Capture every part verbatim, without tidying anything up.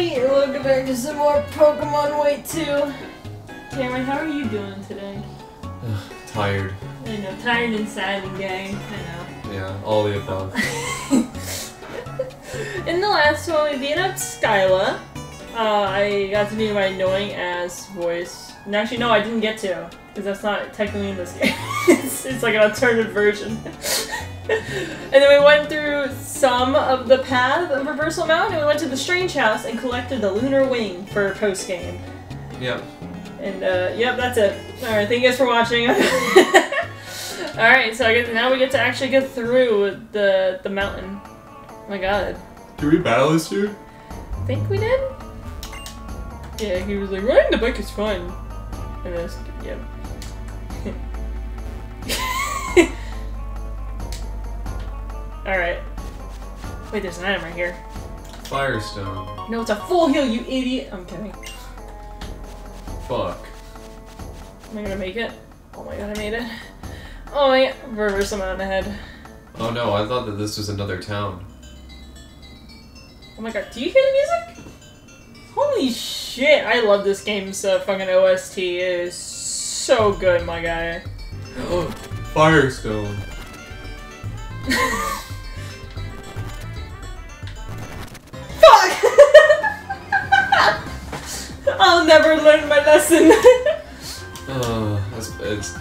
everybody, welcome back to some more Pokemon White two. Cameron, how are you doing today? Ugh, tired. I know, tired and sad and gay, I know. Yeah, all the above. In the last one, we beat up Skyla. Uh, I got to do my annoying-ass voice. And actually, no, I didn't get to, because that's not technically in this game. it's, it's like an alternative version. And then we went through some of the path of Reversal Mountain, and we went to the Strange House and collected the Lunar Wing for post-game. Yep. And, uh, yep, that's it. Alright, thank you guys for watching. Alright, so I guess now we get to actually get through the, the mountain. Oh my god. Did we battle this dude? I think we did. Yeah, he was like, riding the bike is fun. And I was like, yep. Alright. Wait, there's an item right here. Firestone. No, it's a full heal, you idiot! I'm kidding. Fuck. Am I gonna make it? Oh my god, I made it. Oh my god. Reverse someone on the head. Oh no, I thought that this was another town. Oh my god, do you hear the music? Holy shit, I love this game's uh, fucking O S T. It is so good, my guy. Oh, Firestone. I'll never learn my lesson. Oh, that's, it's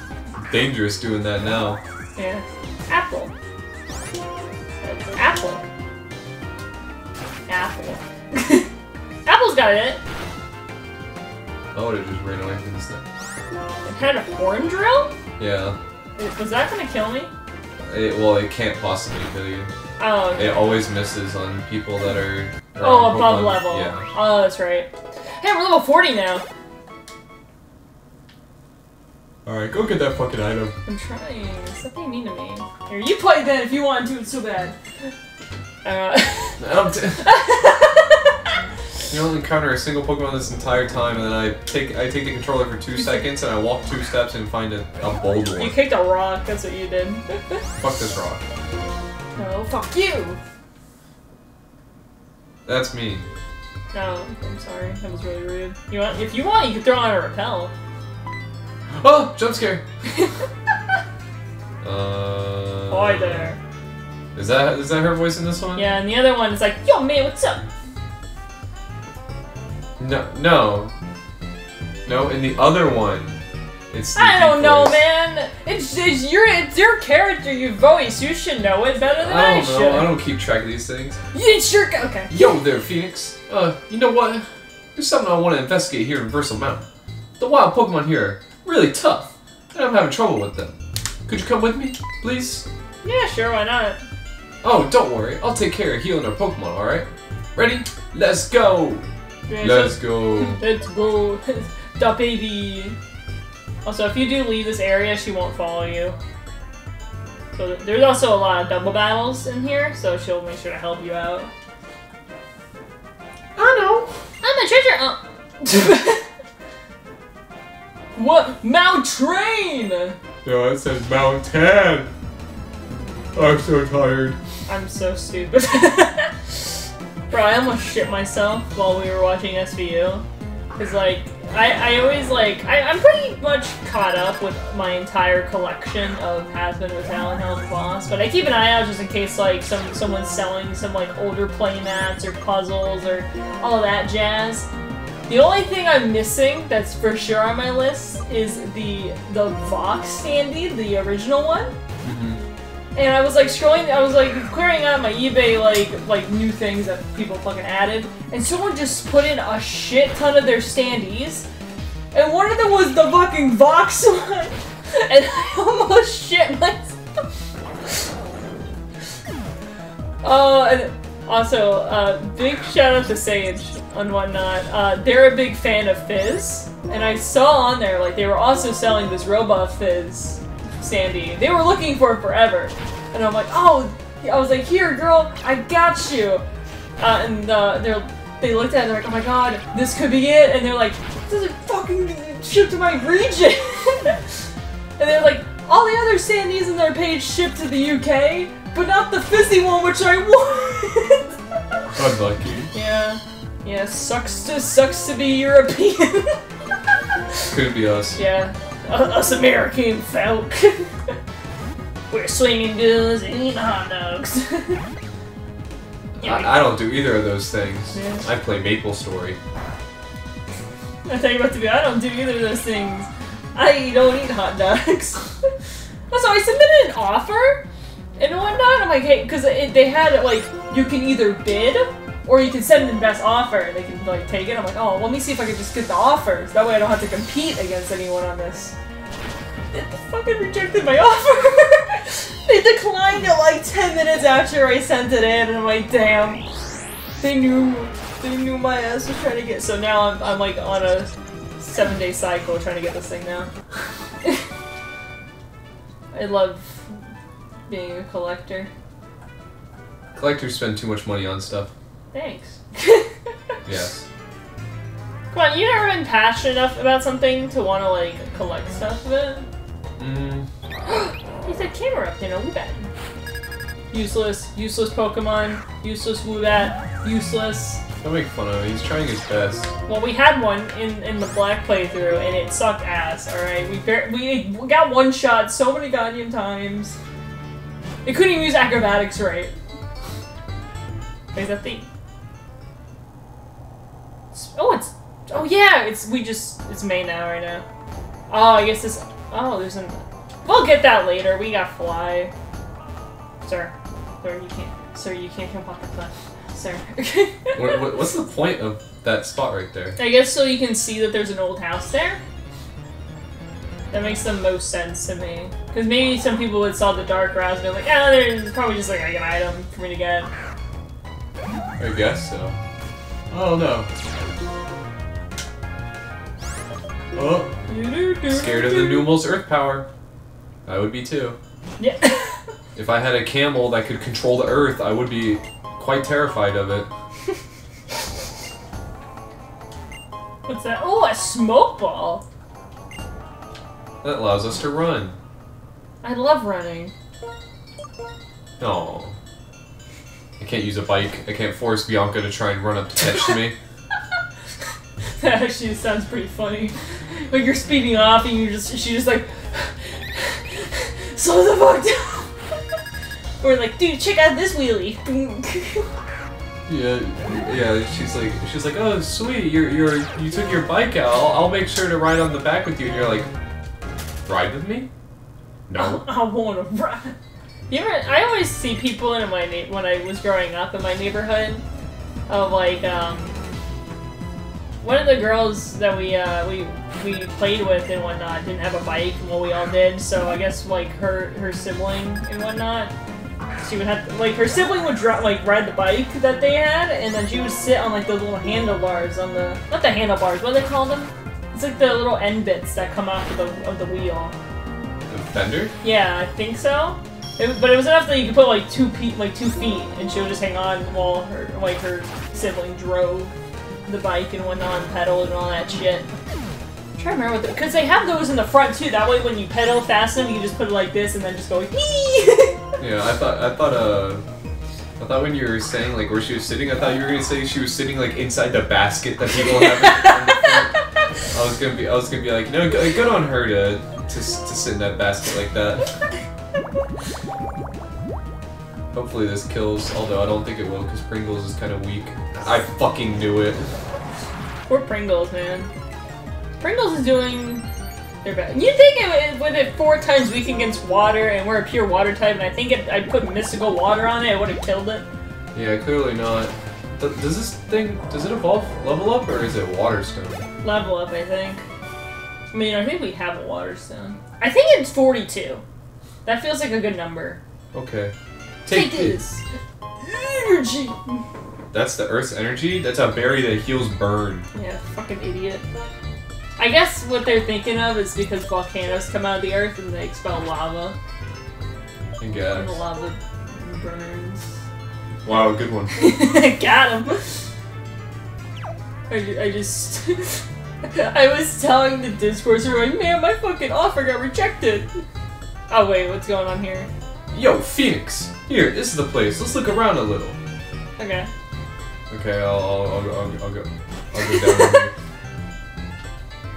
dangerous doing that now. Yeah. Apple. Apple. Apple. Apple's got it. Oh, it just ran away from this thing. It had a horn drill? Yeah. Was that gonna kill me? It, well, it can't possibly kill you. Oh, okay. It always misses on people that are... Oh, above level. Yeah. Oh, that's right. Hey, we're level forty now. Alright, go get that fucking item. I'm trying. Stop being mean to me. Here, you play that if you want to. It's so bad. Uh... I'm t you don't encounter a single Pokemon this entire time, and then I take I take the controller for two seconds, and I walk two steps and find a, a bold one. You kicked a rock. That's what you did. Fuck this rock. No, fuck you. That's me. No, I'm sorry. That was really rude. You want? If you want, you can throw on a rappel. Oh, jump scare. uh, Hi there. Is that is that her voice in this one? Yeah, and the other one is like, yo man, what's up? No, no, no. In the other one, it's the I don't voice. know, man. It's it's your it's your character, your voice. You should know it better than I, don't I know. should. I don't keep track of these things. It's your okay. Yo there, Phoenix. Uh, you know what? There's something I want to investigate here in Reversal Mountain. The wild Pokemon here are really tough, and I'm having trouble with them. Could you come with me, please? Yeah, sure, why not? Oh, don't worry. I'll take care of healing our Pokemon, alright? Ready? Let's go! Yeah, Let's go! Let's go! Da baby! Also, if you do leave this area, she won't follow you. So there's also a lot of double battles in here, so she'll make sure to help you out. I know. I'm a treasure. Oh. What? Mount Train! No, it says Mount Tan. I'm so tired. I'm so stupid. Bro, I almost shit myself while we were watching S V U. Cause like, I, I always like, I, I'm pretty much caught up with my entire collection of Has-Been with Talon Health Boss, but I keep an eye out just in case like some someone's selling some like older playmats or puzzles or all that jazz. The only thing I'm missing that's for sure on my list is the the Vox Sandy, the original one. Mm-hmm. And I was like scrolling, I was like clearing out my eBay like like new things that people fucking added, and someone just put in a shit ton of their standees, and one of them was the fucking Vox one, and I almost shit myself. Oh, uh, and also, uh, big shout out to Sage and whatnot. Uh, they're a big fan of Fizz, and I saw on there, like, they were also selling this Robo Fizz Sandy. They were looking for it forever, and I'm like, oh, I was like, here, girl, I got you. Uh, and uh, they're, they looked at it and they're like, oh my god, this could be it. And they're like, this doesn't fucking ship to my region. And they're like, all the other Sandies in their page ship to the U K, but not the fizzy one, which I want. Unlucky. Yeah. Yeah, sucks to sucks to be European. Could be us. Yeah, uh, us American folk. We're swinging dudes and eating hot dogs. I, I don't do either of those things. Yeah. I play Maple Story. I tell you what to do. I don't do either of those things. I don't eat hot dogs. So I submitted an offer and whatnot. I'm like, hey, because they had like you can either bid. Or you can send in best offer. They can like take it. I'm like, oh, well, let me see if I can just get the offers. That way I don't have to compete against anyone on this. They fucking rejected my offer. They declined it like ten minutes after I sent it in, and I'm like, damn. They knew, they knew my ass was trying to get. So now I'm, I'm like on a seven day cycle trying to get this thing now. I love being a collector. Collectors spend too much money on stuff. Thanks. Yes. Come on, you never been passionate enough about something to want to, like, collect stuff of it? Mm. He said camera up there, no Wubat. Useless, useless Pokemon, useless Wubat, useless. Don't make fun of him, he's trying his best. Well, we had one in, in the black playthrough, and it sucked ass, alright? We, we got one shot so many goddamn times. It couldn't even use acrobatics right. There's a thing. Oh, it's. Oh, yeah! It's. We just. It's May now, right now. Oh, I guess this. Oh, there's an. We'll get that later. We got Fly. Sir. Sir, you can't. Sir, you can't jump off the cliff. Sir. what, what, what's the point of that spot right there? I guess so you can see that there's an old house there. That makes the most sense to me. Because maybe some people would saw the dark rouse and be like, oh, there's probably just like, like an item for me to get. I guess so. Oh no. Oh. Scared of the Numal's earth power. I would be too. Yeah. If I had a camel that could control the earth, I would be quite terrified of it. What's that? Oh, a smoke ball. That allows us to run. I love running. Oh. I can't use a bike. I can't force Bianca to try and run up to catch me. That actually sounds pretty funny. Like you're speeding off and you just she just like slow the fuck down. Or like, dude, check out this wheelie. yeah, yeah. She's like, she's like, oh sweet, you're you're you took your bike out. I'll, I'll make sure to ride on the back with you. And you're like, ride with me? No. I, I wanna ride. You ever, I always see people in my na when I was growing up in my neighborhood of like um, one of the girls that we uh, we we played with and whatnot didn't have a bike, well we all did, so I guess like her her sibling and whatnot, she would have to, like her sibling would dr like ride the bike that they had, and then she would sit on like those little handlebars on the not the handlebars, what do they call them? It's like the little end bits that come off of the of the wheel. The fender? Yeah, I think so. It, but it was enough that you could put like two pe like two feet, and she would just hang on while her like her sibling drove the bike and whatnot, and pedaled and all that shit. I'm trying to remember what, because they have those in the front too. That way, when you pedal fast enough, you just put it like this, and then just go like, yeah, I thought I thought uh, I thought when you were saying like where she was sitting, I thought you were gonna say she was sitting like inside the basket that people have. I was gonna be I was gonna be like, no, good on her to to to sit in that basket like that. Hopefully this kills, although I don't think it will because Pringles is kind of weak. I fucking knew it. Poor Pringles, man. Pringles is doing their best. You think it with it four times weak against water, and we're a pure water type, and I think if I put mystical water on it, it would have killed it. Yeah, clearly not. Th does this thing, does it evolve level up, or is it water stone? Level up, I think. I mean, I think we have a water stone. I think it's forty-two. That feels like a good number. Okay. Take, Take this. Energy! That's the Earth's energy? That's a berry that heals burn. Yeah, fucking idiot. I guess what they're thinking of is because volcanoes come out of the Earth and they expel lava. I guess. And the lava burns. Wow, good one. Got him! I, I just... I was telling the Discord server, like, man, my fucking offer got rejected! Oh wait, what's going on here? Yo, Phoenix! Here, this is the place. Let's look around a little. Okay. Okay, I'll I'll I'll, I'll, I'll go. it down here.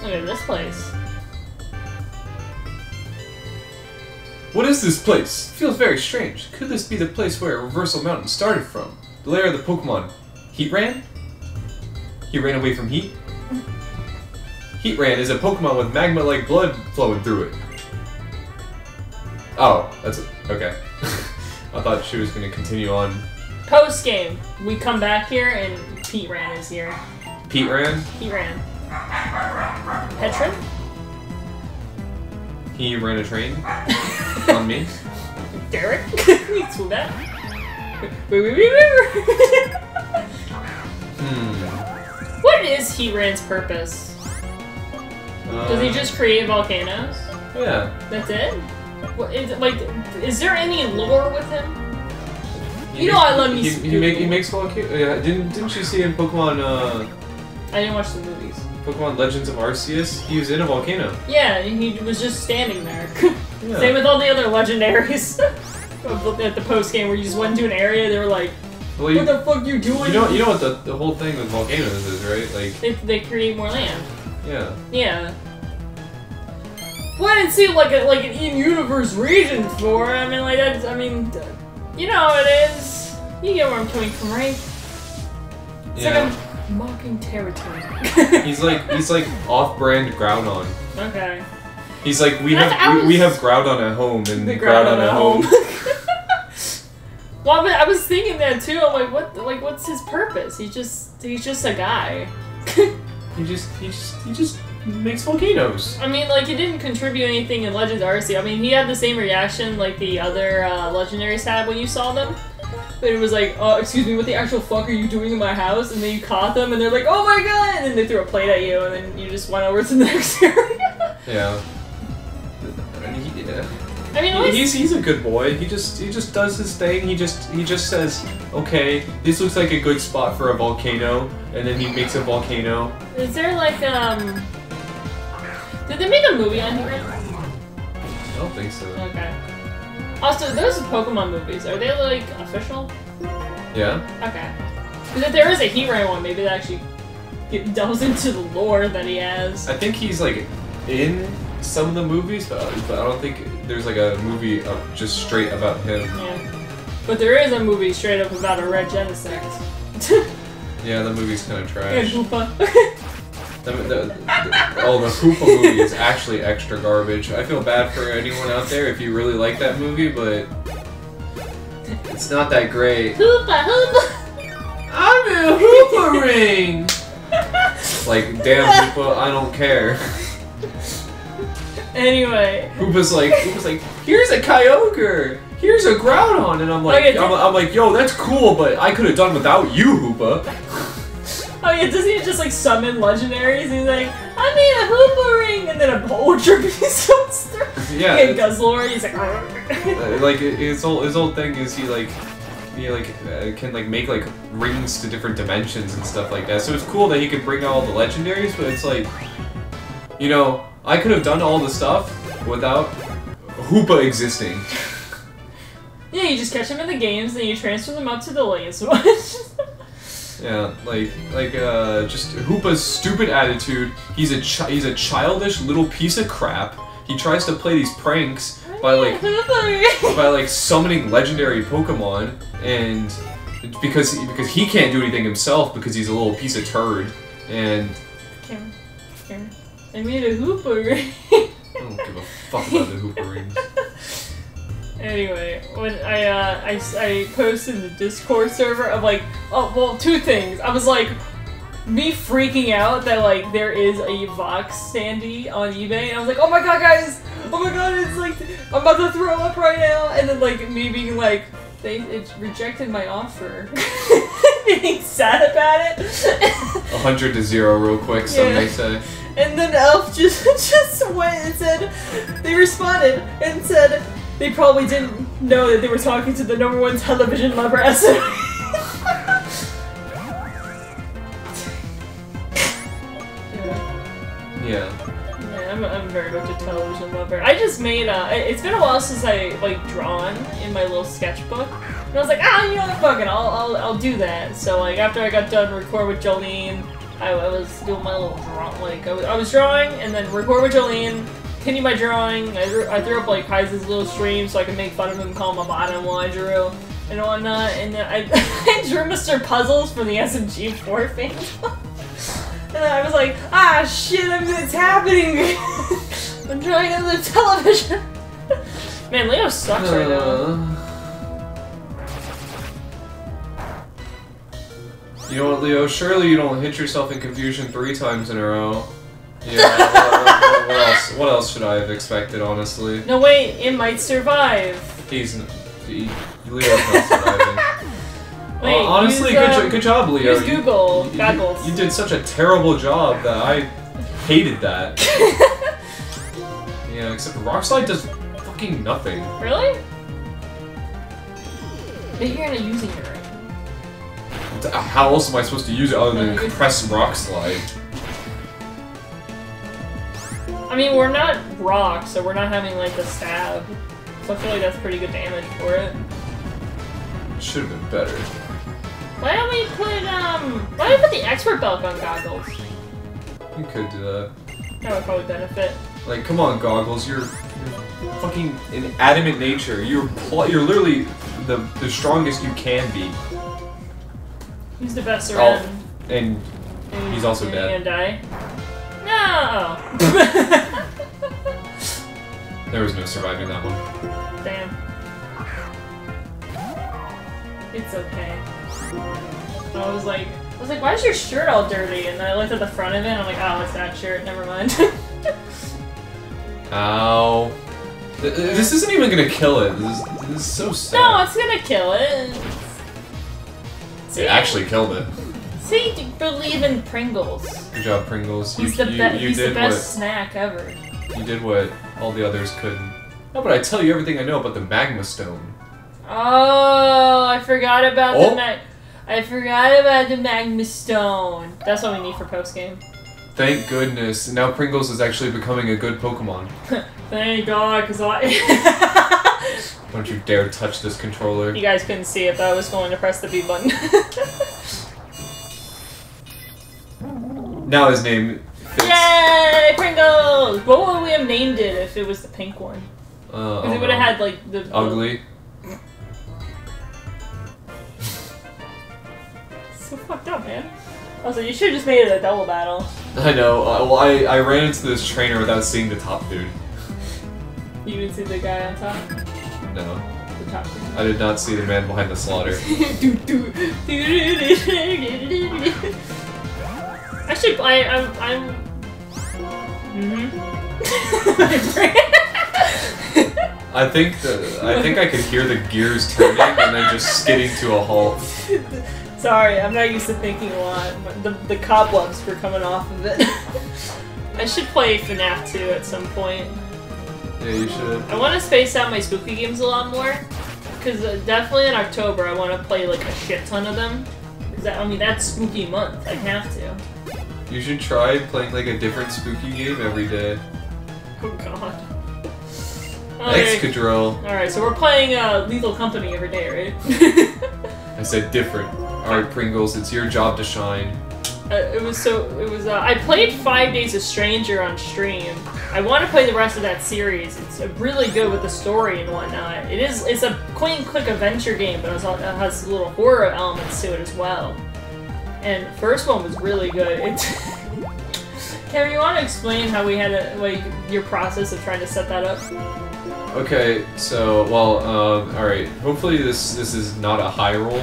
Look at this place. What is this place? It feels very strange. Could this be the place where Reversal Mountain started from? The lair of the Pokemon. Heatran? He ran away from heat? Heatran is a Pokemon with magma-like blood flowing through it. Oh, that's it. Okay. I thought she was going to continue on. Post game, we come back here and Heatran is here. Heatran? Heatran. Petran? He ran a train on me. Derek? It's Wubat. Wait, wait, wait, wait. Hmm. What is Heatran's purpose? Uh, Does he just create volcanoes? Yeah. That's it? What, is, like, is there any lore with him? He you know makes, I love you. He, he, make, he makes volcanoes. Yeah, didn't didn't you see in Pokemon? Uh, I didn't watch the movies. Pokemon Legends of Arceus. He was in a volcano. Yeah, and he was just standing there. Yeah. Same with all the other legendaries. At the post game, where you just went to an area, they were like, well, you, "What the fuck you doing?" You know, you know what the the whole thing with volcanoes is, right? Like they they create more land. Yeah. Yeah. Well, I didn't see like a, like an in-universe reason for. I mean, like that's. I mean, you know how it is. You get where I'm coming from, right? It's yeah. Like I'm mocking territory. He's like he's like off-brand Groudon. Okay. He's like we that's have we, we have Groudon at home and Groudon, Groudon at home. home. Well, I was, I was thinking that too. I'm like, what? Like, what's his purpose? He's just he's just a guy. he just he just he just. Makes volcanoes. I mean, like, he didn't contribute anything in Legends Arceus. I mean, he had the same reaction like the other uh, legendaries had when you saw them. But it was like, oh, excuse me, what the actual fuck are you doing in my house? And then you caught them, and they're like, oh my god! And then they threw a plate at you, and then you just went over to the next area. Yeah. I mean, he, yeah. I mean always... he's he's a good boy. He just he just does his thing. He just he just says, okay, this looks like a good spot for a volcano, and then he makes a volcano. Is there like um? Did they make a movie on Heatran? I don't think so. Okay. Also, those Pokemon movies, are they like official? Yeah. Okay. Because if there is a Heatran one, maybe that actually delves into the lore that he has. I think he's like in some of the movies, but I don't think there's like a movie of just straight about him. Yeah. But there is a movie straight up about a Red Genesect. Yeah, the movie's kind of trash. Yeah, Hoopa. The, the, the, oh, the Hoopa movie is actually extra garbage. I feel bad for anyone out there if you really like that movie, but it's not that great. Hoopa, Hoopa! I'm in a Hoopa ring! Like, damn Hoopa, I don't care. Anyway. Hoopa's like, Hoopa's like, here's a Kyogre! Here's a Groudon! And I'm like, okay, I'm, I'm like, yo, that's cool, but I could have done without you, Hoopa. Oh yeah, doesn't he just like summon legendaries? He's like, I made a Hoopa ring, and then a ultra beast comes through. Yeah, and Guzzler, he's like, like his whole his whole thing is he like he like uh, can like make like rings to different dimensions and stuff like that. So it's cool that he can bring out all the legendaries, but it's like, you know, I could have done all the stuff without Hoopa existing. Yeah, you just catch them in the games, and you transfer them up to the latest one. Yeah, like, like, uh, just Hoopa's stupid attitude. He's a chi he's a childish little piece of crap. He tries to play these pranks by like by like summoning legendary Pokemon, and because because he can't do anything himself because he's a little piece of turd. And Cameron, Cameron, I made a Hoopa ring. I don't give a fuck about the Hoopa rings. Anyway, when I, uh, I, I posted in the Discord server of like, oh, well, two things. I was like, me freaking out that like there is a Vox Sandy on eBay, and I was like, oh my god, guys! Oh my god, it's like, I'm about to throw up right now! And then like, me being like, they it rejected my offer. Being sad about it. A hundred to zero real quick, some yeah. may say. And then Elf just, just went and said, they responded and said, they probably didn't know that they were talking to the number one television lover S M A. Yeah. Yeah. Yeah, I'm, I'm very much a television lover. I just made a... It's been a while since I, like, drawn in my little sketchbook. And I was like, ah, you know what, fuck it, I'll, I'll, I'll do that. So, like, after I got done record with Jolene, I, I was doing my little draw, like, I was, I was drawing, and then record with Jolene, continue my drawing, I, drew, I threw up, like, Kai's little stream so I could make fun of him, call him a bottom while I drew, and whatnot, and then I, I drew Mister Puzzles from the S M G four thing. And then I was like, ah, shit, I'm, it's happening! I'm drawing on the television! Man, Leo sucks uh... right now. You know what, Leo? Surely you don't hit yourself in confusion three times in a row. Yeah. what, what else? What else should I have expected, honestly? No wait, it might survive. He's he, Leo's not surviving. Wait, uh, honestly, use, good, um, good job, Leo. Use Google you, Goggles. You, you did such a terrible job that I hated that. Yeah, except Rockslide does fucking nothing. Really? But you're gonna use it. Right? How else am I supposed to use it other than compress Rockslide? I mean, we're not rock, so we're not having like the stab. So I feel like that's pretty good damage for it. Should have been better. Why don't we put um? Why don't we put the expert belt on Goggles? You could do that. That would probably benefit. Like, come on, Goggles, you're, you're fucking in adamant nature. You're pl you're literally the the strongest you can be. He's the best around. Oh, and he's also and dead. He's gonna die? No! There was no surviving that one. Damn. It's okay. I was like, I was like, why is your shirt all dirty? And then I looked at the front of it and I'm like, oh, it's that shirt, never mind. Ow. Th this isn't even gonna kill it. This is, this is so sad. No, it's gonna kill it. See, it actually killed it. See, you believe in Pringles. Good job, Pringles. He's you, the, be you, you he's did the best what, snack ever. You did what all the others couldn't. No, but I tell you everything I know about the Magma Stone. Oh, I forgot about oh. the mag. I forgot about the Magma Stone. That's what we need for post-game. Thank goodness. Now Pringles is actually becoming a good Pokemon. Thank God, because I... Don't you dare touch this controller. You guys couldn't see it, but I was going to press the B button. Now his name fits. Yay! Pringles! What would we have named it if it was the pink one? Uh, Because it would have had, like, the... Ugly? So fucked up, man. Also, you should've just made it a double battle. I know. Uh, well, I, I ran into this trainer without seeing the top dude. You didn't see the guy on top? No. I did not see the man behind the slaughter. Actually, I, I'm... I'm... Mm-hmm. I think the, I think I could hear the gears turning and then just skidding to a halt. Sorry, I'm not used to thinking a lot. The, the cobwebs were coming off of it. I should play FNAF two at some point. Yeah, you should. I want to space out my spooky games a lot more, because uh, definitely in October I want to play like a shit ton of them. Cause that, I mean, that's spooky month. I have to. You should try playing like a different spooky game every day. Oh God. Excadrill. All right, so we're playing uh, Lethal Company every day, right? I said different. All right, Pringles, it's your job to shine. Uh, it was so. It was. Uh, I played Five Days a Stranger on stream. I want to play the rest of that series. It's really good with the story and whatnot. It is. It's a quick and quick adventure game, but it has little horror elements to it as well. And the first one was really good. Kevin, you want to explain how we had a, like your process of trying to set that up? Okay. So well. Um, all right. Hopefully this this is not a high roll.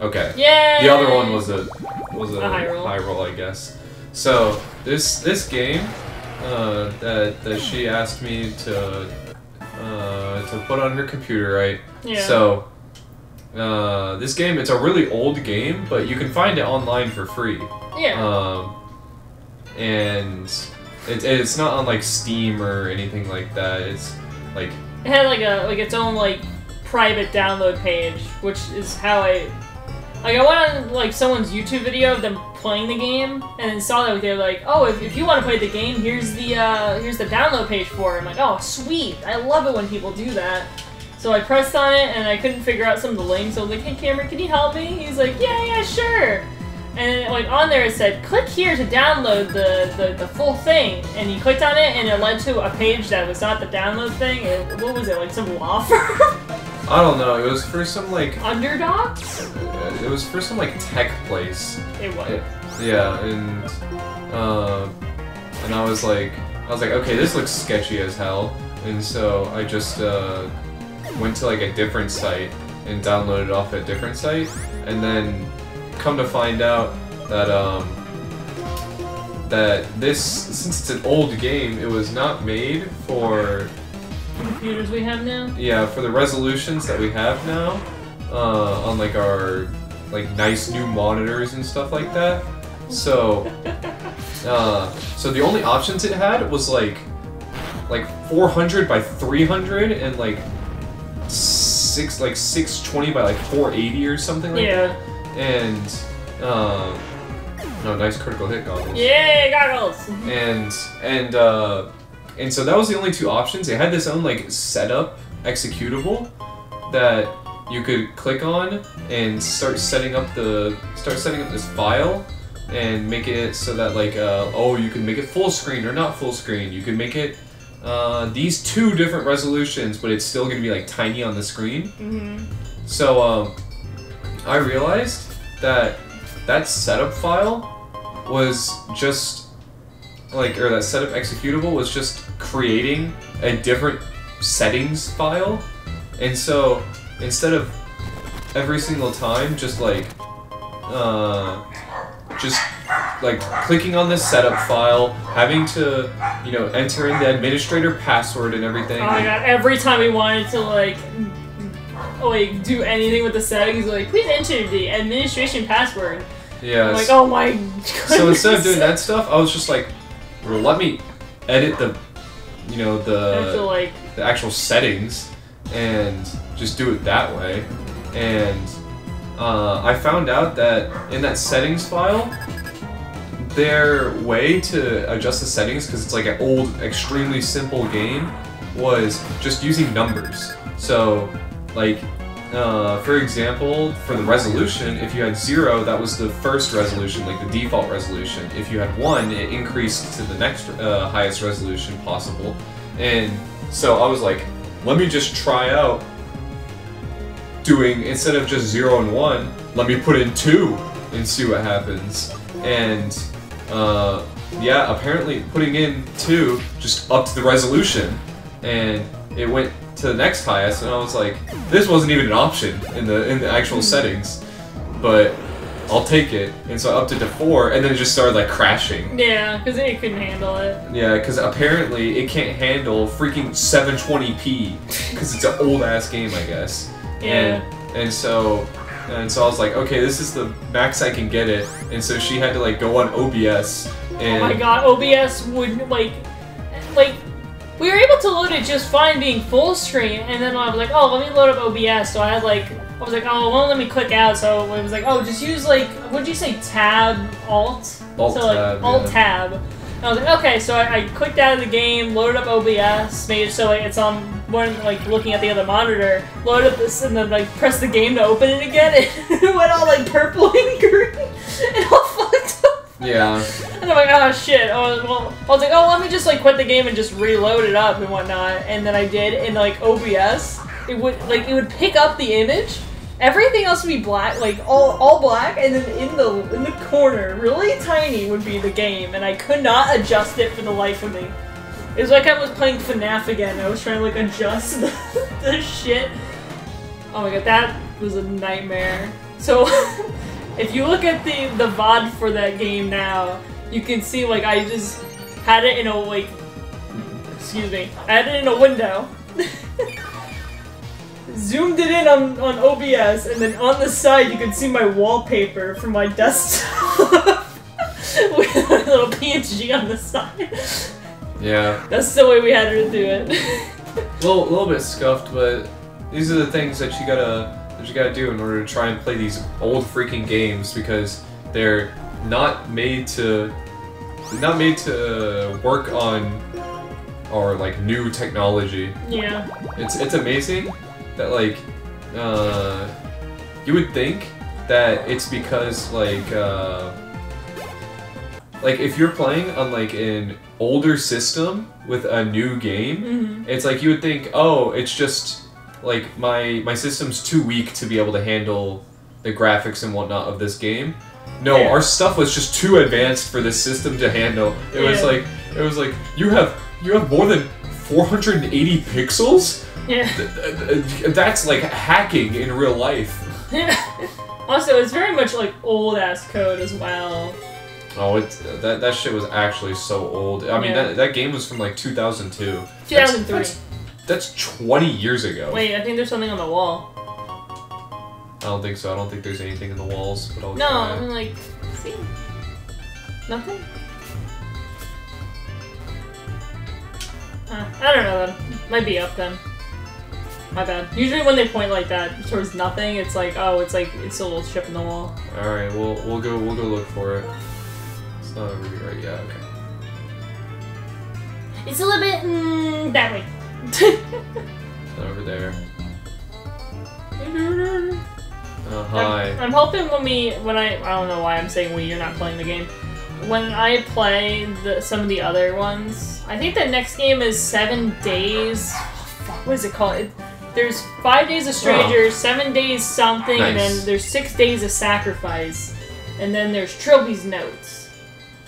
Okay. Yeah. The other one was a was a, a high, roll. high roll, I guess. So this this game uh, that that she asked me to uh, to put on her computer, right? Yeah. So uh, this game, it's a really old game, but you can find it online for free. Yeah. Um, and it it's not on like Steam or anything like that. It's like it had like a like its own like private download page, which is how I. Like, I went on, like, someone's YouTube video of them playing the game, and then saw that they were like, oh, if, if you want to play the game, here's the, uh, here's the download page for it. I'm like, oh, sweet! I love it when people do that. So I pressed on it, and I couldn't figure out some of the links, so I was like, hey, Cameron, can you help me? He's like, yeah, yeah, sure! And and like on there it said, click here to download the, the, the full thing, and you clicked on it, and it led to a page that was not the download thing. It, what was it, like some law firm? I don't know, it was for some, like... Underdogs? It was for some, like, tech place. It was. It, yeah, and... Uh, and I was like... I was like, okay, this looks sketchy as hell. And so I just, uh... went to, like, a different site and downloaded off a different site. And then come to find out that, um... that this... Since it's an old game, it was not made for... computers we have now? Yeah, for the resolutions that we have now, uh, on like our like nice new monitors and stuff like that. So, uh, so the only options it had was like like four hundred by three hundred and like six like six twenty by like four eighty or something like yeah. that. And um, no, nice critical hit goggles. Yay, goggles! And and. Uh, And so that was the only two options. It had this own like setup executable that you could click on and start setting up the start setting up this file and make it so that like uh, oh you can make it full screen or not full screen. You can make it uh, these two different resolutions, but it's still gonna be like tiny on the screen. Mm-hmm. So um, I realized that that setup file was just. Like, or that setup executable was just creating a different settings file. And so, instead of every single time just like, uh, just like clicking on this setup file, having to, you know, enter in the administrator password and everything. Oh my god, every time we wanted to like, like do anything with the settings, like, please enter the administration password. Yeah. Like, oh my goodness. So instead of doing that stuff, I was just like, or let me edit the, you know, the actual, like, the actual settings and just do it that way. And uh, I found out that in that settings file, their way to adjust the settings, because it's like an old, extremely simple game, was just using numbers. So, like, uh, for example, for the resolution, if you had zero, that was the first resolution, like the default resolution. If you had one, it increased to the next uh, highest resolution possible. And so I was like, let me just try out doing, instead of just zero and one, let me put in two and see what happens. And uh, yeah, apparently putting in two just upped the resolution. And it went to the next highest, and I was like, this wasn't even an option in the in the actual settings, but I'll take it. And so I upped it to four, and then it just started like crashing. Yeah, because it couldn't handle it. Yeah, because apparently it can't handle freaking seven twenty p, because it's an old ass game, I guess. Yeah. And, and so, and so I was like, okay, this is the max I can get it. And so she had to like go on O B S. And oh my god, O B S would like, like. We were able to load it just fine being full screen, and then I was like, oh, let me load up O B S. So I had like, I was like, oh, it won't let me click out. So it was like, oh, just use like, what did you say, tab, alt? Alt so, like, tab. Alt yeah. tab. And I was like, okay, so I, I clicked out of the game, loaded up O B S, made it so like, it's on one, like looking at the other monitor, loaded up this, and then like press the game to open it again, and it went all like purple and green, and all fucked up. Yeah. And I'm like, oh shit. I was, well, I was like, oh, let me just like quit the game and just reload it up and whatnot. And then I did, and like O B S, it would like it would pick up the image. Everything else would be black, like all all black, and then in the in the corner, really tiny, would be the game, and I could not adjust it for the life of me. It was like I was playing FNAF again. I was trying to like adjust the, the shit. Oh my god, that was a nightmare. So. If you look at the, the V O D for that game now, you can see like I just had it in a like, excuse me, I had it in a window, zoomed it in on, on O B S, and then on the side you can see my wallpaper from my desktop with a little P N G on the side. Yeah. That's the way we had her to do it. A little, little bit scuffed, but these are the things that you gotta... What you gotta do in order to try and play these old freaking games, because they're not made to not made to work on our like new technology. Yeah, it's it's amazing that like uh, you would think that it's because, like, uh... like, if you're playing on, like, an older system with a new game, mm-hmm. it's like, you would think, oh, it's just, like, my, my system's too weak to be able to handle the graphics and whatnot of this game. No, yeah. our stuff was just too advanced for this system to handle. It yeah. was like, it was like, you have, you have more than four hundred eighty pixels? Yeah. Th that's, like, hacking in real life. Also, it's very much, like, old-ass code as well. Oh, it, that, that shit was actually so old. I mean, yeah. that, that game was from, like, two thousand two. two thousand three. That's, that's, that's twenty years ago. Wait, I think there's something on the wall. I don't think so. I don't think there's anything in the walls. But I'll no, try. I'm like, see? Nothing? Huh, I don't know, then. Might be up, then. My bad. Usually when they point like that towards nothing, it's like, oh, it's like, it's a little chip in the wall. Alright, we'll, we'll go, we'll go look for it. It's not over here, right? Yeah, okay. It's a little bit, mm, that way. It's not over there. Oh, hi. I'm, I'm hoping when we, when I, I don't know why I'm saying we, you're not playing the game. When I play the, some of the other ones, I think the next game is seven days, oh, fuck, what is it called? It, there's Five Days a Stranger, oh. seven days something, nice. And then there's six days of sacrifice, and then there's Trilby's Notes.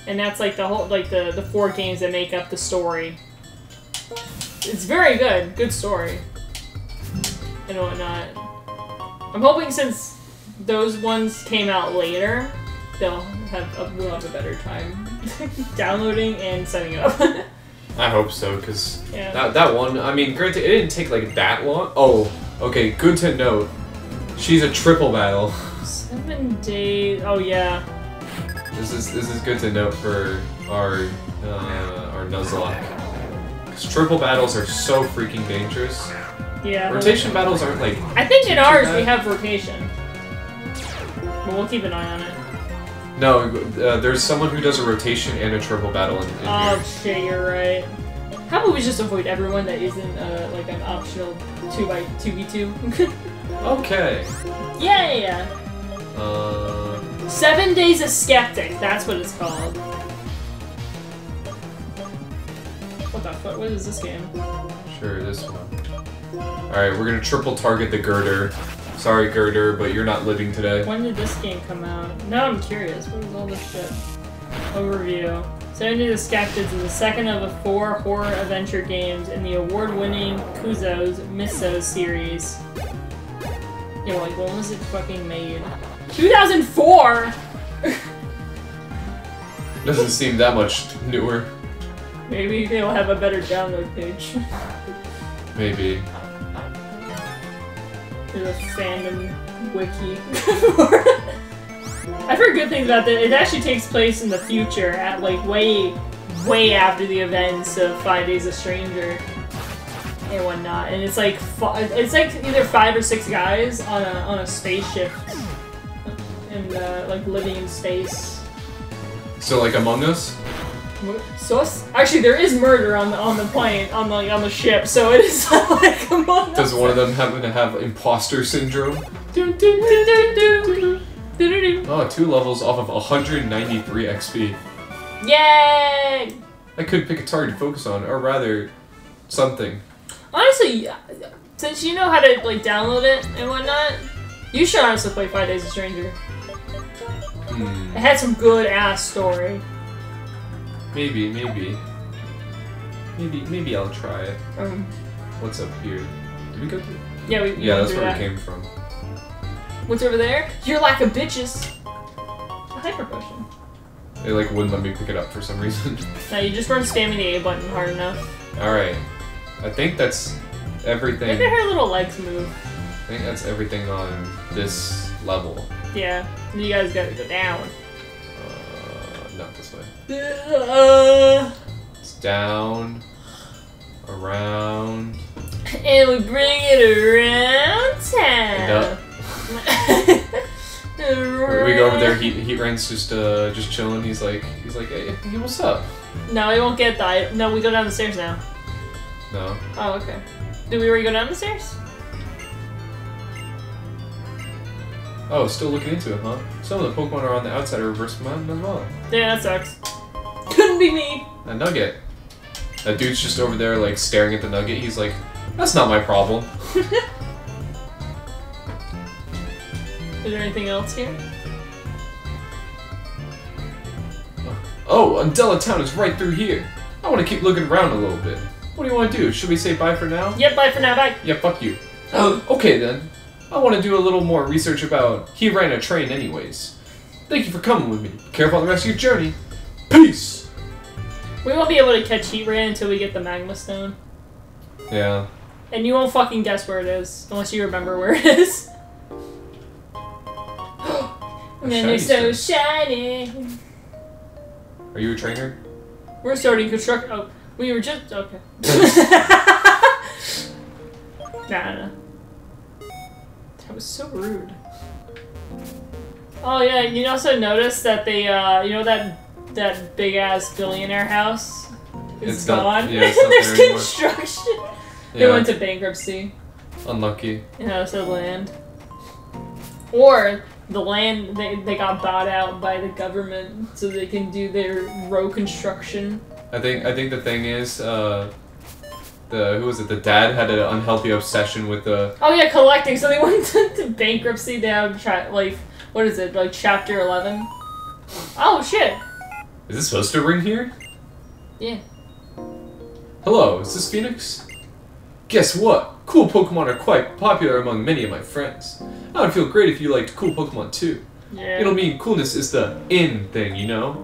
And that's like the whole, like the, the four games that make up the story. It's very good, good story. And whatnot. I'm hoping since those ones came out later, they'll have a, we'll have a better time downloading and setting it up. I hope so, because yeah. that, that one, I mean, granted, it didn't take like that long. Oh, okay, good to note. She's a triple battle. Seven days, oh yeah. This is this is good to note for our uh, our Nuzlocke. Because triple battles are so freaking dangerous. Yeah. Rotation battles aren't like. I think in ours bad. we have rotation. But we'll keep an eye on it. No, uh, there's someone who does a rotation and a triple battle in, in oh, here. Shit, you're right. How about we just avoid everyone that isn't uh, like an optional two by two v two? Okay. Yeah. Yeah. Uh. Seven Days of Skeptic, that's what it's called. What the fuck? What is this game? Sure, this one. Alright, we're gonna triple target the girder. Sorry, girder, but you're not living today. When did this game come out? Now I'm curious. What is all this shit? Overview. Seven Days of Skeptics is the second of the four horror adventure games in the award-winning Kuzo's Miso series. Yeah, like, when was it fucking made? two thousand four! Doesn't seem that much newer. Maybe they'll have a better download page. Maybe. There's a fandom wiki. I've heard good things about that. It actually takes place in the future, at like way, way after the events of Five Days a Stranger and whatnot. And it's like it's like either five or six guys on a on a spaceship. And, uh, like, living in space. So, like, Among Us? So, actually, there is murder on the, on the plane, on the, on the ship, so it is not like Among Us. Does one of them happen to have imposter syndrome? Oh, two levels off of one hundred ninety-three X P. Yay! I could pick a target to focus on, or rather, something. Honestly, since you know how to, like, download it and whatnot, you should honestly play Five Days a Stranger. Hmm. It had some good ass story. Maybe, maybe. Maybe maybe I'll try it. Um, What's up here? Did we go through? Yeah, we, we Yeah, that's where that. we came from. What's over there? Your lack of bitches. A hyper potion. They like wouldn't let me pick it up for some reason. No, you just weren't spamming the A button hard enough. Alright. I think that's everything. Look at her little legs move. I think that's everything on this level. Yeah, you guys gotta go down. Uh, not this way. Uh, it's down, around, and we bring it around town. And up. We go over there. Heat Heatran's just uh just chilling. He's like he's like hey, hey what's up? No, he won't get that. No, we go down the stairs now. No. Oh okay. Did we already go down the stairs? Oh, still looking into it, huh? Some of the Pokemon are on the outside of Reversal Mountain as well. Yeah, that sucks. Couldn't be me. A nugget. That dude's just over there, like, staring at the nugget. He's like, that's not my problem. Is there anything else here? Oh, Undella Town is right through here. I want to keep looking around a little bit. What do you want to do? Should we say bye for now? Yep, bye for now, bye. Yeah, fuck you. Oh, okay then. I want to do a little more research about he ran a train anyways. Thank you for coming with me. Be careful on the rest of your journey. Peace! We won't be able to catch Heatran until we get the Magma Stone. Yeah. And you won't fucking guess where it is, unless you remember where it is. And then they're so shiny. Are you a trainer? We're starting construct- oh, we were just- okay. nah, nah, that was so rude. Oh yeah, you also noticed that they, uh, you know that that big-ass billionaire house is it's gone? Not, yeah, it's not there's there construction! Yeah. They went to bankruptcy. Unlucky. You know, so land. Or, the land, they, they got bought out by the government so they can do their road construction. I think I think the thing is, uh, the who was it? The dad had an unhealthy obsession with the... Oh yeah, collecting, so they went to, to bankruptcy down, like, what is it, like chapter eleven? Oh shit! Is this supposed to ring here? Yeah. Hello, is this Phoenix? Guess what? Cool Pokemon are quite popular among many of my friends. I would feel great if you liked cool Pokemon too. Yeah. It'll mean coolness is the in thing, you know?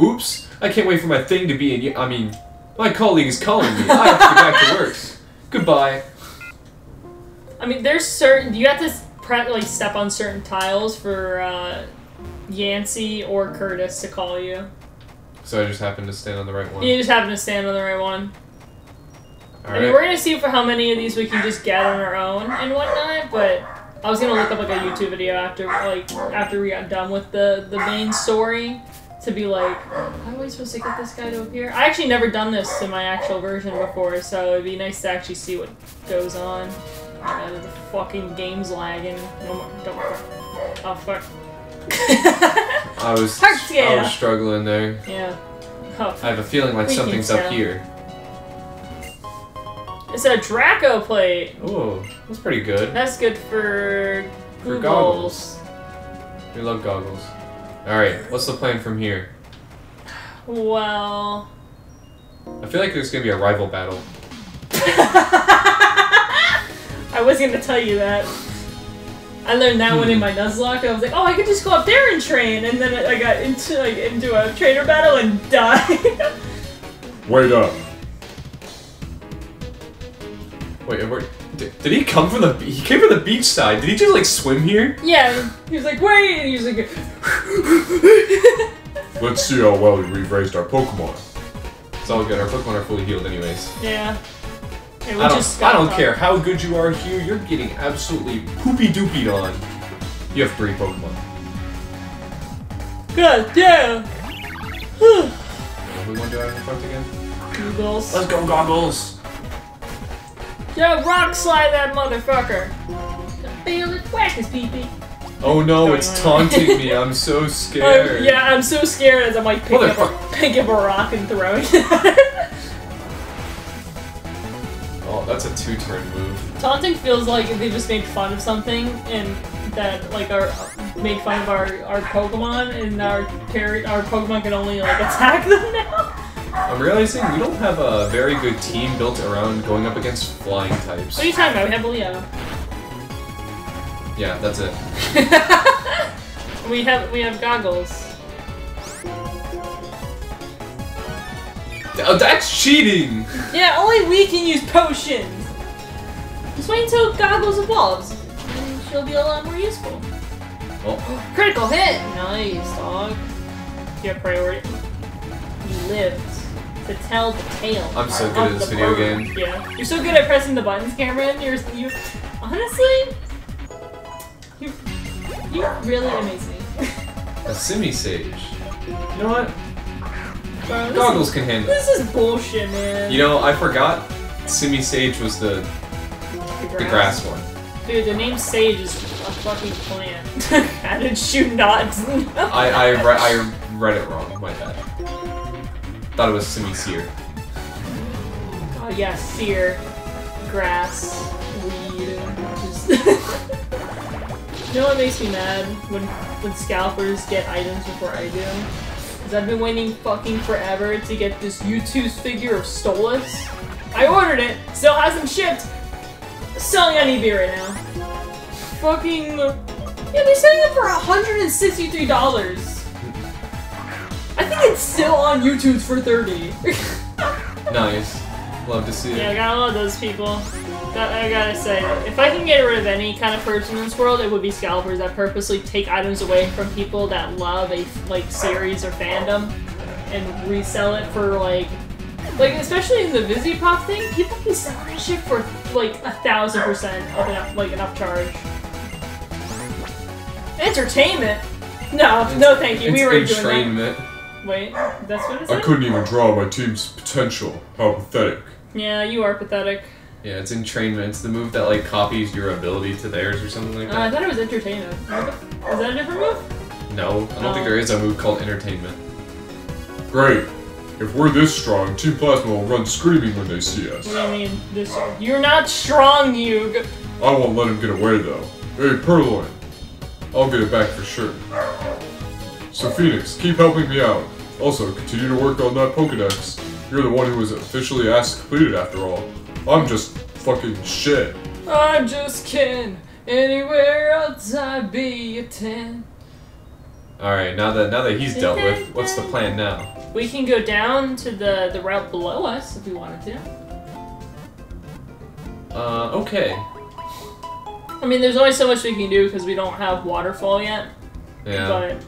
Oops, I can't wait for my thing to be in I mean, my colleague is calling me. I have to get back to work. Goodbye. I mean, there's certain, you have to like step on certain tiles for uh, Yancy or Curtis to call you. So I just happen to stand on the right one? You just happen to stand on the right one. All I mean, right. We're gonna see for how many of these we can just get on our own and whatnot, but I was gonna look up like a YouTube video after like after we got done with the the main story to be like, how are we supposed to get this guy to appear? I actually never done this in my actual version before, so it'd be nice to actually see what goes on. Uh, the fucking game's lagging. No more. Don't worry. Oh fuck. I was I was struggling there. Yeah. Oh. I have a feeling like we something's up here. It's a Draco plate. Ooh, that's pretty good. That's good for... For Goggles. We love Goggles. Alright, what's the plan from here? Well... I feel like there's gonna be a rival battle. I was gonna tell you that. I learned that hmm. one in my Nuzlocke, and I was like, oh, I could just go up there and train! And then I got into, like, into a trainer battle and died. Wait up. Wait, where, did, did he come from the beach? He came from the beach side. Did he just like swim here? Yeah, he was like, wait, and he was like, let's see how well we've raised our Pokemon. It's all good, our Pokemon are fully healed anyways. Yeah. Hey, I don't, I don't care how good you are here, you're getting absolutely poopy doopied on. You have three Pokemon. God damn! What do we want to do out of the front again? Goggles. Let's go, Goggles! Yo, Rockslide that motherfucker! I feel it whack his pee-pee. Oh no, it's taunting me, I'm so scared. Um, yeah, I'm so scared as I'm like picking up, a, pick up a rock and throwing it at it. Oh, that's a two-turn move. Taunting feels like they just made fun of something, and that, like, our made fun of our, our Pokemon, and our, our Pokemon can only, like, attack them now. I'm realizing we don't have a very good team built around going up against flying types. What are you talking about? We have Leo. Yeah, that's it. we have we have Goggles. Oh, that's cheating! Yeah, only we can use potions! Just wait until Goggles evolves, and she'll be a lot more useful. Oh. Critical hit! Nice, dog. Your priority. You lived. To tell the tale. I'm so good at this video game. Yeah. You're so good at pressing the buttons, Cameron. You're, you, honestly, you, you really amaze me. A simi sage. You know what? Bro, Goggles is, can handle. This is bullshit, man. You know, I forgot simi sage was the the grass, the grass one. Dude, the name Sage is a fucking plant. How did you not know? I, I, re I read it wrong, my bad. Thought it was semi-seer. Oh yeah, seer. Grass. Weed. Just you know what makes me mad? When, when scalpers get items before I do? Is I've been waiting fucking forever to get this YouTube's figure of Stolas. I ordered it, still hasn't shipped! Selling on eBay right now. Fucking... yeah, they're selling it for one hundred sixty-three dollars. I think it's still on YouTube for thirty. Nice. Love to see it. Yeah, I gotta love those people. That, I gotta say, if I can get rid of any kind of person in this world, it would be scalpers that purposely take items away from people that love a, like, series or fandom and resell it for, like... Like, especially in the Vizipop thing, people be selling that shit for, like, a thousand percent of enough, like, enough charge. Entertainment? No, it's, no thank you, we were doing entrainment. That. Wait, that's what it said? I couldn't even draw my team's potential. How pathetic. Yeah, you are pathetic. Yeah, it's entrainment. It's the move that, like, copies your ability to theirs or something like that. Uh, I thought it was entertainment. Is that a different move? No, I don't um, think there is a move called entertainment. Great. If we're this strong, Team Plasma will run screaming when they see us. What do you mean? This, you're not strong, you. I won't let him get away, though. Hey, Purloin. I'll get it back for sure. So, Phoenix, keep helping me out. Also, continue to work on that Pokedex. You're the one who was officially asked completed, after all. I'm just fucking shit. I'm just kidding. Anywhere else I'd be a ten. Alright, now that now that he's dealt with, what's the plan now? We can go down to the, the route below us if we wanted to. Uh, okay. I mean, there's only so much we can do because we don't have Waterfall yet. Yeah. But,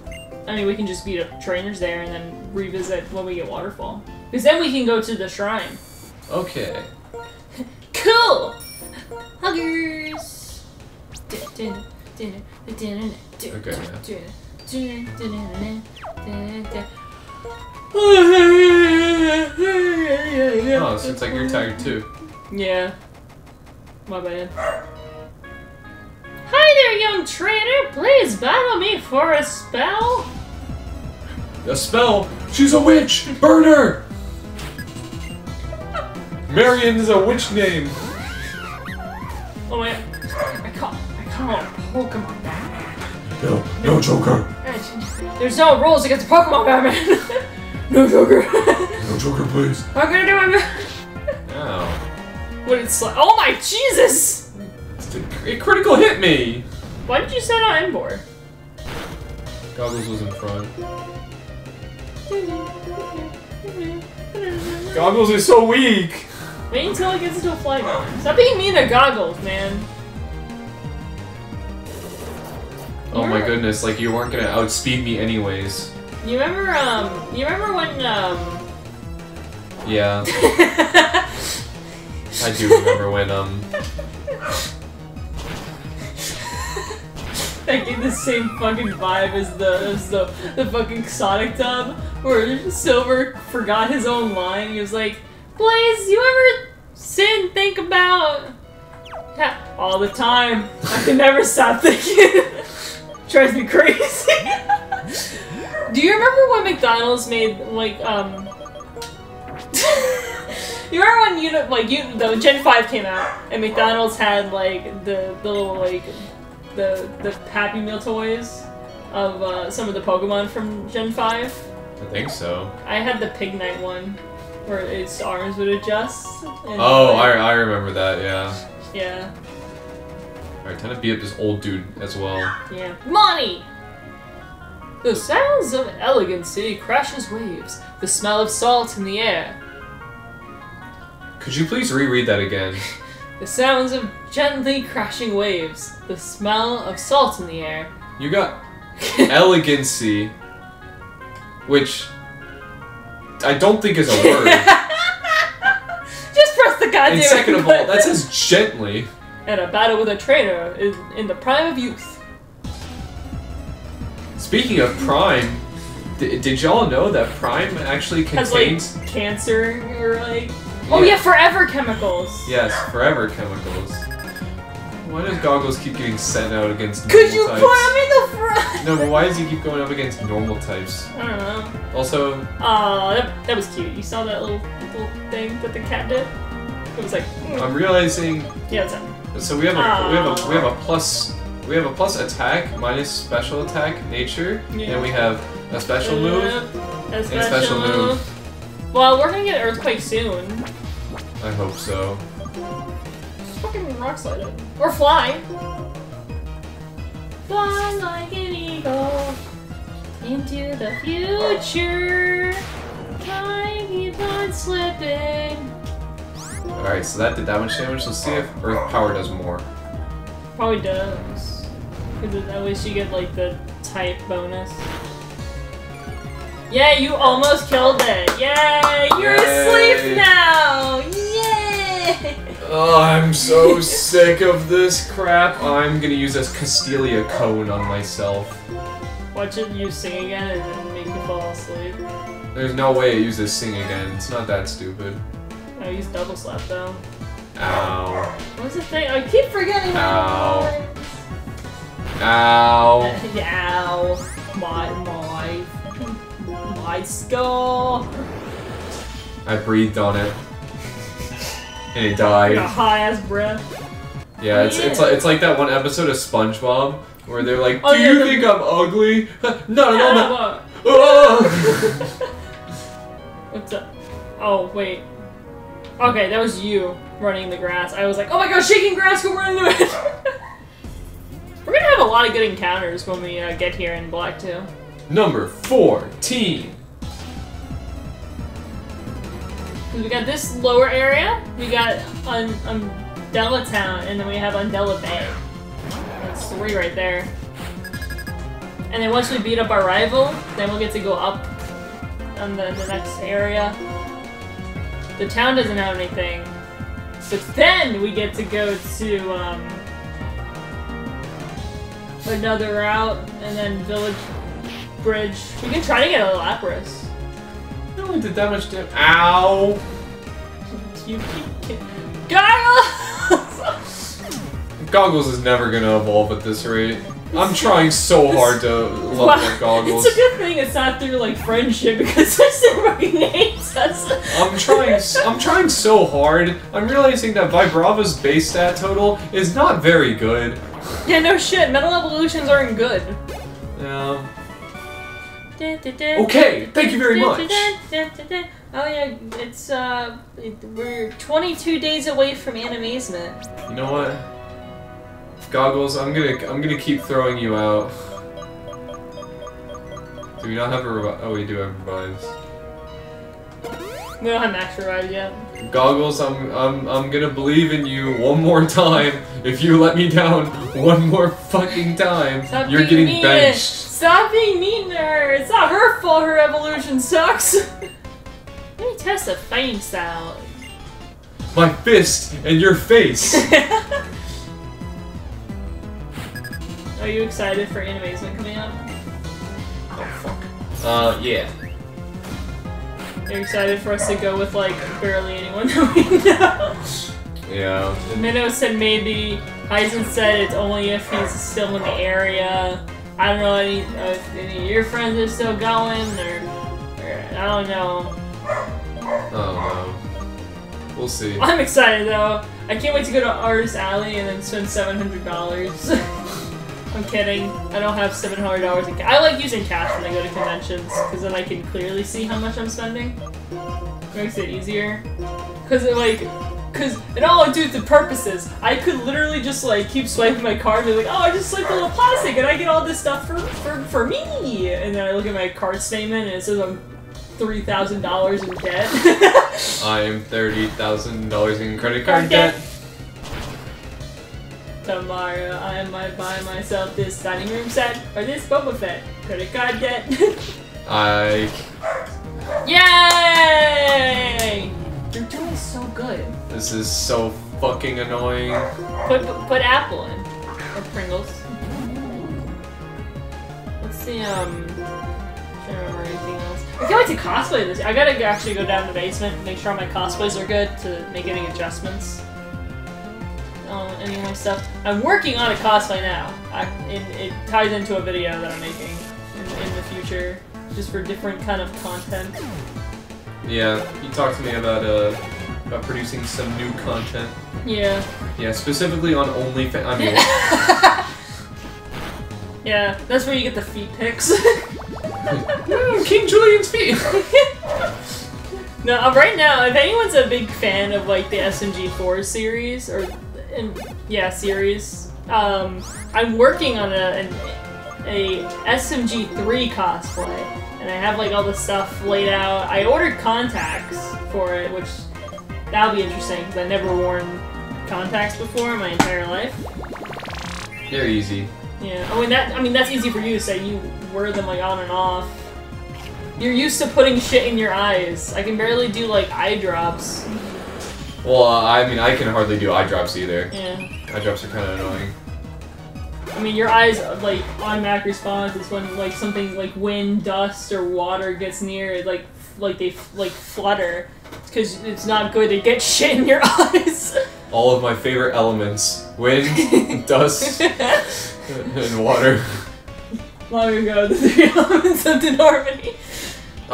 I mean, we can just beat up trainers there and then revisit when we get Waterfall. Because then we can go to the shrine. Okay. Cool! Huggers! Okay, yeah. Oh, so it's like you're tired too. Yeah. My bad. Hi there, young trainer! Please battle me for a spell? A spell? She's a witch! Burn her! Marion is a witch name! Oh my... I call... I call it Pokemon back. No, no Joker! There's no rules against Pokemon, Batman! No Joker! No Joker, please! I'm gonna do it! Oh. What it's like. Oh my Jesus! It critical hit me! Why did you set on Embor? Goggles was in front. Goggles is so weak! Wait until it gets into a fly bomb. Stop being mean to Goggles, man! Oh my goodness! Like you weren't gonna outspeed me, anyways. You remember, um, you remember when, um. Yeah. I do remember when, um. I get the same fucking vibe as the as the the fucking Sonic dub, where Silver forgot his own line. He was like, "Blaze, you ever sit and think about?" Yeah, all the time. I can never stop thinking. Drives me crazy. Do you remember when McDonald's made like um? You remember when you like you the Gen five came out and McDonald's had like the, the little like the the Happy Meal toys of uh, some of the Pokemon from Gen five. I think so. I had the Pig Knight one, where its arms would adjust. And oh, like, I I remember that. Yeah. Yeah. Alright, time to beat up this old dude as well. Yeah. Money! The sounds of elegancy crashes waves, the smell of salt in the air. Could you please reread that again? The sounds of gently crashing waves, the smell of salt in the air. You got elegancy, which I don't think is a word. Just press the goddamn And second of all, that says gently. And a battle with a trainer is in the prime of youth. Speaking of prime, did y'all know that prime actually contains... Has, like, cancer or, like... Yeah. Oh, yeah, forever chemicals! Yes, forever chemicals. Why does Goggles keep getting sent out against normal types? Could you put him in the front? No, but why does he keep going up against normal types? I don't know. Also... Aw, that, that was cute. You saw that little, little thing that the cat did? It was like... Mm. I'm realizing... Yeah, it's up. So we have a Aww. we have a we have a plus we have a plus attack minus special attack nature, yeah. and we have a special move a special and special move. move. Well, we're gonna get Earthquake soon. I hope so. Just fucking Rockslide it or fly. Fly like an eagle into the future. Time keeps on slipping. Alright, so that did that much damage. Let's see if Earth Power does more. Probably does. Because at least you get, like, the type bonus. Yeah, you almost killed it! Yay! You're Yay. asleep now! Yay! Oh, I'm so sick of this crap. I'm gonna use this Castilia cone on myself. Watch it use Sing again and then make you fall asleep. There's no way it uses Sing again. It's not that stupid. I use double slap though. Ow. What's the thing? I keep forgetting. Ow. Ow. Ow. My, my, my skull. I breathed on it, and it died. Like a high ass breath. Yeah, it's yeah. it's like it's like that one episode of SpongeBob where they're like, "Do oh, yeah, you think I'm ugly?" No, no, no. Oh. What's up? Oh wait. Okay, that was you running the grass. I was like, oh my gosh, shaking grass, go run into it! We're gonna have a lot of good encounters when we uh, get here in Black two. Number fourteen! We got this lower area, we got Un Undella Town, and then we have Undella Bay. That's three right there. And then once we beat up our rival, then we'll get to go up on the, the next area. The town doesn't have anything, but then we get to go to um, another route, and then Village Bridge. We can try to get a Lapras. No one did that much damage. Ow! You keep Goggles! Goggles is never gonna evolve at this rate. I'm trying so hard to love wow. the Goggles. It's a good thing it's not through like friendship because this everybody hates us. I'm trying. I'm trying so hard. I'm realizing that Vibrava's base stat total is not very good. Yeah, no shit. Metal evolutions aren't good. Yeah. Okay. Thank you very much. Oh yeah, it's uh, we're twenty-two days away from Animazement. You know what? Goggles, I'm gonna, I'm gonna keep throwing you out. Do we not have a revive? Oh, we do have revives. We don't have max revive yet. Goggles, I'm, I'm, I'm gonna believe in you one more time. If you let me down one more fucking time, Stop you're getting mean. benched. Stop being mean to her. It's not her fault. Her evolution sucks. Let me test the feints out. My fist and your face. Are you excited for Animazement coming up? Oh fuck. Uh, yeah. Are you excited for us to go with, like, barely anyone that we know? Yeah. Minnow said maybe. Heisen said it's only if he's still in the area. I don't know any, uh, if any of your friends are still going, or, or I don't know. I don't know. We'll see. I'm excited, though. I can't wait to go to Artist Alley and then spend seven hundred dollars. I'm kidding. I don't have seven hundred dollars in cash. I like using cash when I go to conventions, because then I can clearly see how much I'm spending. It makes it easier. Because it like, because, and all I do is the purposes. I could literally just like keep swiping my card and be like, oh, I just swiped a little plastic and I get all this stuff for, for, for me. And then I look at my card statement and it says I'm three thousand dollars in debt. I am thirty thousand dollars in credit card debt. Tomorrow, I might buy myself this dining room set or this Boba Fett credit card debt. I. Yay! You're doing so good. This is so fucking annoying. Put put, put apple in or Pringles. Let's see. Um, I can't remember anything else. I can't wait to cosplay this. I gotta actually go down to the basement and make sure my cosplays are good to make any adjustments. all any of my stuff. I'm working on a cosplay now. I, it, it ties into a video that I'm making in, in the future, just for different kind of content. Yeah, you talked to me about uh about producing some new content. Yeah. Yeah, specifically on OnlyFans. I mean. Yeah, that's where you get the feet pics. mm, King Julian's feet! No, right now, if anyone's a big fan of, like, the S M G four series, or, and, yeah, series, um, I'm working on a, an, a S M G three cosplay, and I have, like, all the stuff laid out. I ordered contacts for it, which, that'll be interesting, because I've never worn contacts before in my entire life. They're easy. Yeah. Oh, and that, I mean, that's easy for you to say. You wear them, like, on and off. You're used to putting shit in your eyes. I can barely do, like, eye drops. Well, uh, I mean, I can hardly do eye drops either. Yeah. Eye drops are kind of annoying. I mean, your eyes, like, automatic response is when, like, something, like, wind, dust, or water gets near it, like, like they, like, flutter. Because it's not good to get shit in your eyes. All of my favorite elements. Wind, dust, and water. Long ago, the three elements lived in harmony.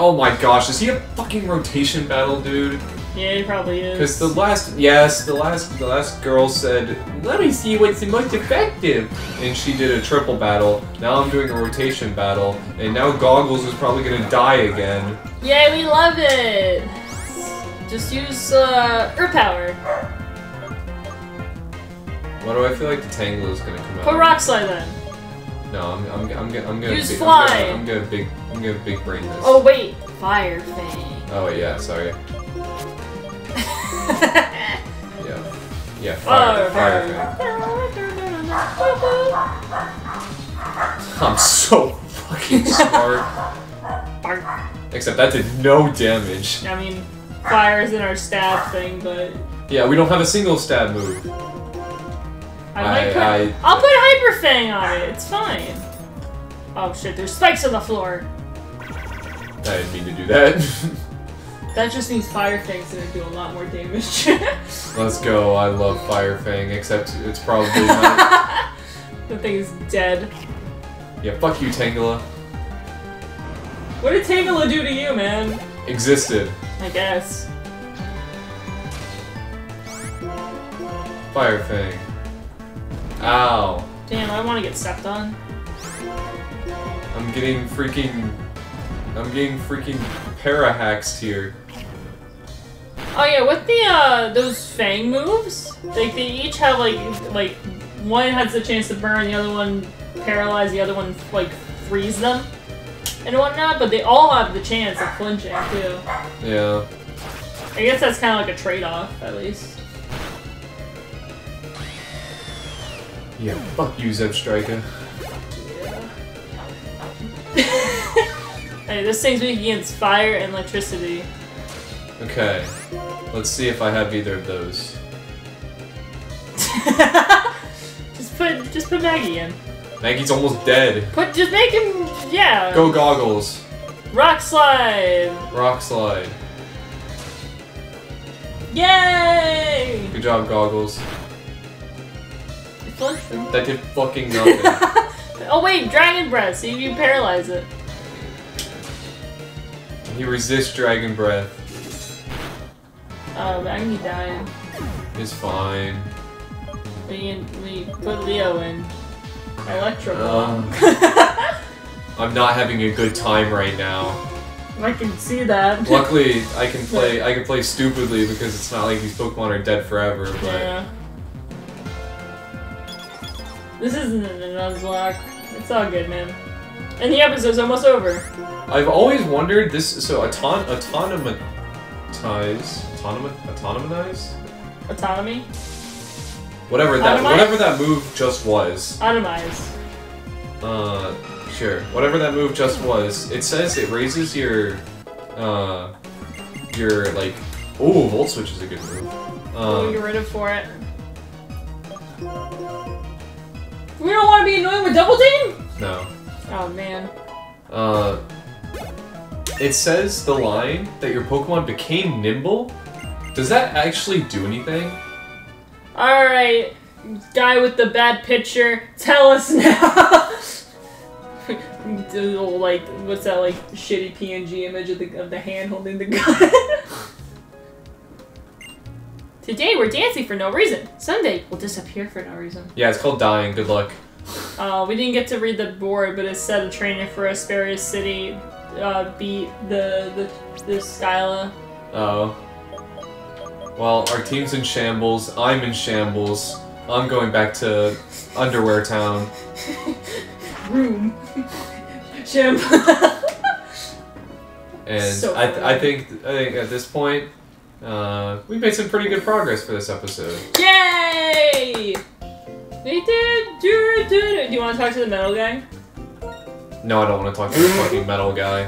Oh my gosh, is he a fucking rotation battle, dude? Yeah, he probably is. Because the last, yes, the last, the last girl said, "Let me see what's the most effective," and she did a triple battle. Now I'm doing a rotation battle, and now Goggles is probably gonna die again. Yay, we love it. Just use uh, Earth Power. Why do I feel like the Tangela is gonna come out? Put Rockslide then. No, I'm I'm I'm, I'm gonna use big, Fly. I'm gonna, I'm gonna big I'm gonna big brain this. Oh wait, Fire Fang. Oh yeah, sorry. yeah, yeah, Fire, fire, fire Fang. I'm so fucking smart. Except that did no damage. I mean, fire is in our stab thing, but yeah, we don't have a single stab move. I might put, I, I, I'll put Hyper Fang on it, it's fine. Oh shit, there's spikes on the floor. I didn't mean to do that. That just means Fire Fang's gonna do a lot more damage. Let's go, I love Fire Fang, except it's probably not. The thing is dead. Yeah, fuck you, Tangela. What did Tangela do to you, man? Existed. I guess. Fire Fang. Ow. Damn, I want to get stepped on. I'm getting freaking... I'm getting freaking para-hacks here. Oh yeah, with the, uh, those Fang moves, like, they each have, like, like, one has the chance to burn, the other one paralyze, the other one, like, freeze them and whatnot, but they all have the chance of flinching, too. Yeah. I guess that's kind of like a trade-off, at least. Yeah, fuck you, Zeb Striker. Yeah. Hey, this thing's weak against fire and electricity. Okay. Let's see if I have either of those. just put just put Maggie in. Maggie's almost dead. Put just make him yeah. Go Goggles. Rock slide! Rock slide. Yay! Good job, Goggles. That did fucking nothing. Oh wait, Dragon Breath, see if you paralyze it. He resists Dragon Breath. Oh, Maggie died. It's fine. We, we put Leo in. Electro. Um, I'm not having a good time right now. I can see that. Luckily, I can play I can play stupidly because it's not like these Pokemon are dead forever, but... Yeah. This isn't a Nuzlocke. It's all good, man. And the episode's almost over. I've always wondered this. So auton autonomatize, autonom autonomize, autonomy. Whatever that, Automize? whatever that move just was. Automize. Uh, sure. Whatever that move just was. It says it raises your, uh, your like. Oh, Volt Switch is a good move. Um, oh, get rid of for it. We don't want to be annoying with Double Team? No. Oh, man. Uh, it says the line that your Pokemon became nimble. Does that actually do anything? Alright. guy with the bad picture, tell us now. Like, what's that, like, shitty P N G image of the, of the hand holding the gun? Today we're dancing for no reason. Sunday we'll disappear for no reason. Yeah, it's called dying. Good luck. Uh, we didn't get to read the board, but it said a trainer for Asperia City uh, beat the, the, the Skyla. Oh. Well, our team's in shambles. I'm in shambles. I'm going back to Underwear Town. Room. Sham. And so I, th I think I think at this point, uh, we've made some pretty good progress for this episode. Yay! They did. Do, do, do. Do you want to talk to the metal guy? No, I don't want to talk to the fucking metal guy.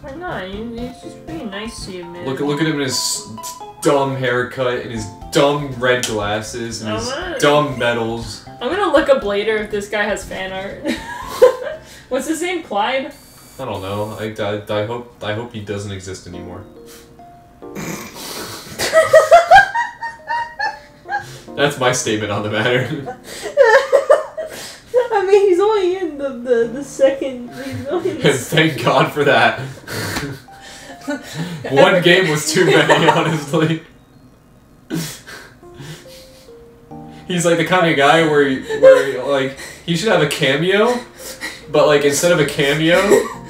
Why not? He's just being nice to you, man. Look, look at him in his dumb haircut and his dumb red glasses and his gonna, dumb medals. I'm gonna look up later if this guy has fan art. What's his name, Clyde? I don't know. I, I, I hope I hope he doesn't exist anymore. That's my statement on the matter. I mean, he's only in the the, the second. He's only in the and second. Thank God for that. One game was too many, honestly. He's like the kind of guy where, he, where he, like, he should have a cameo, but like instead of a cameo, like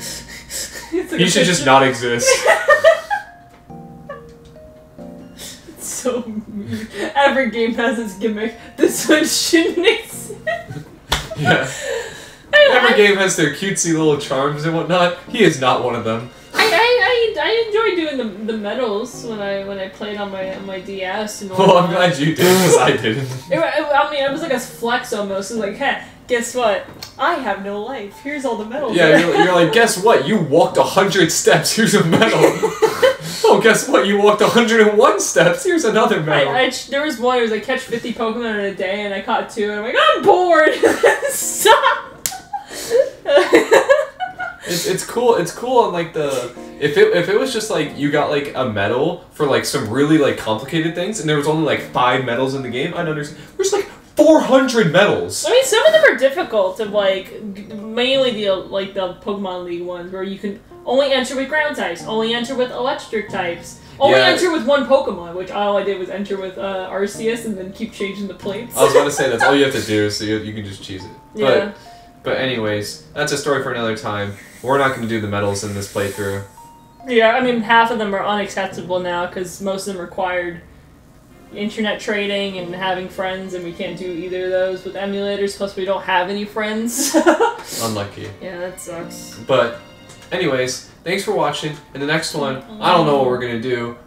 he a should just not exist. It's so mean. Every game has its gimmick. This one shouldn't exist. Yeah. Every game has their cutesy little charms and whatnot. He is not one of them. I enjoyed doing the, the medals when I when I played on my on my D S. And all well, I'm glad you did because I didn't. It, it, I mean, it was like a flex almost. It was like, hey, guess what? I have no life. Here's all the medals. Yeah, you're, you're like, guess what? You walked a hundred steps. Here's a medal. Oh, guess what? You walked a hundred and one steps. Here's another medal. I, I, there was one. It was like catch fifty Pokemon in a day, and I caught two, and I'm like, I'm bored. Stop. It's, it's cool. It's cool on like the if it if it was just like you got like a medal for like some really like complicated things and there was only like five medals in the game, I'd understand. There's like four hundred medals. I mean, some of them are difficult to like, mainly the like the Pokemon League ones where you can only enter with ground types, only enter with electric types, only yeah. enter with one Pokemon. Which all I did was enter with uh, Arceus and then keep changing the plates. I was about to say that's all you have to do, so you you can just cheese it. Yeah. But, But anyways, that's a story for another time. We're not going to do the medals in this playthrough. Yeah, I mean, half of them are unacceptable now because most of them required internet trading and having friends, and we can't do either of those with emulators, plus we don't have any friends. Unlucky. Yeah, that sucks. But anyways, thanks for watching. In the next one, I don't know what we're going to do.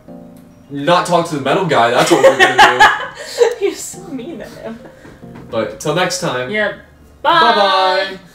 Not talk to the metal guy, that's what we're going to do. You're so mean to him. But till next time. Yep. Bye-bye.